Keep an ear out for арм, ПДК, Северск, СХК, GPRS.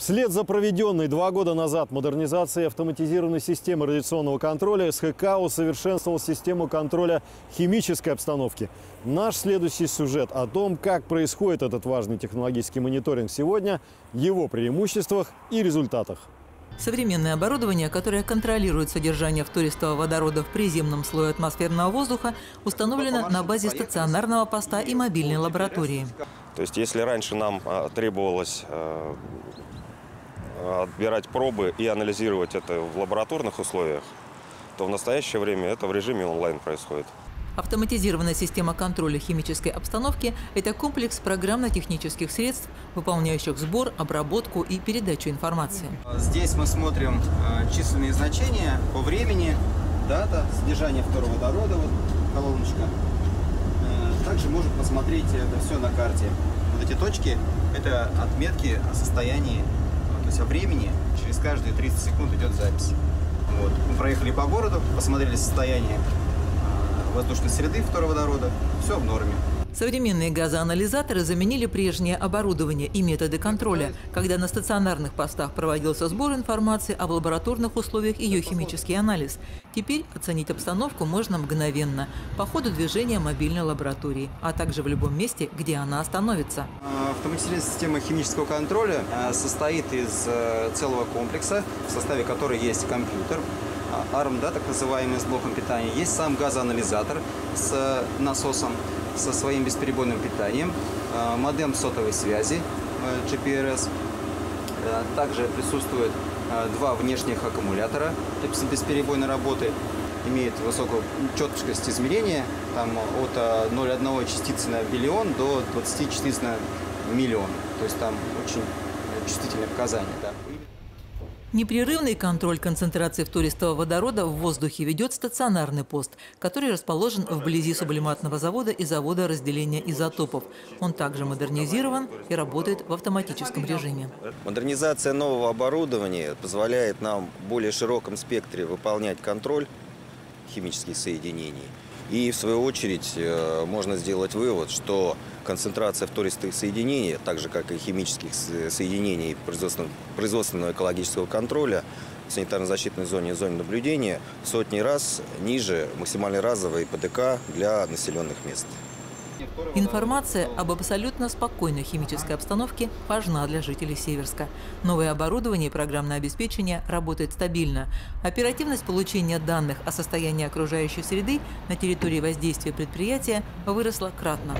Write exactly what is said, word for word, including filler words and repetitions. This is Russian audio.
Вслед за проведенной два года назад модернизацией автоматизированной системы радиационного контроля эс ха ка усовершенствовал систему контроля химической обстановки. Наш следующий сюжет о том, как происходит этот важный технологический мониторинг сегодня, его преимуществах и результатах. Современное оборудование, которое контролирует содержание втористого водорода в приземном слое атмосферного воздуха, установлено на базе стационарного поста и мобильной лаборатории. То есть, если раньше нам требовалось отбирать пробы и анализировать это в лабораторных условиях, то в настоящее время это в режиме онлайн происходит. Автоматизированная система контроля химической обстановки – это комплекс программно-технических средств, выполняющих сбор, обработку и передачу информации. Здесь мы смотрим численные значения по времени, дата, содержание фтороводорода, вот колоночка. Также можно посмотреть это все на карте. Вот эти точки – это отметки о состоянии, то есть о времени. Через каждые тридцать секунд идет запись. Вот. Мы проехали по городу, посмотрели состояние воздушной среды фтороводорода, все в норме. Современные газоанализаторы заменили прежнее оборудование и методы контроля, когда на стационарных постах проводился сбор информации, а в лабораторных условиях ее химический анализ. Теперь оценить обстановку можно мгновенно, по ходу движения мобильной лаборатории, а также в любом месте, где она остановится. Автоматизированная система химического контроля состоит из целого комплекса, в составе которой есть компьютер, арм, да, так называемый, с блоком питания. Есть сам газоанализатор с насосом, со своим бесперебойным питанием, модем сотовой связи джи пи эр эс. Также присутствуют два внешних аккумулятора бесперебойной работы. Имеет высокую четкость измерения, там от ноль целых одной частицы на биллион до двадцати частиц на миллион. То есть там очень чувствительные показания. Да. Непрерывный контроль концентрации втористого водорода в воздухе ведет стационарный пост, который расположен вблизи сублиматного завода и завода разделения изотопов. Он также модернизирован и работает в автоматическом режиме. Модернизация нового оборудования позволяет нам в более широком спектре выполнять контроль химических соединений. И в свою очередь можно сделать вывод, что концентрация втористых соединений, так же как и химических соединений производственного экологического контроля в санитарно-защитной зоне и зоне наблюдения, в сотни раз ниже максимальной разовой пэ дэ ка для населенных мест. Информация об абсолютно спокойной химической обстановке важна для жителей Северска. Новое оборудование и программное обеспечение работает стабильно. Оперативность получения данных о состоянии окружающей среды на территории воздействия предприятия выросла кратно.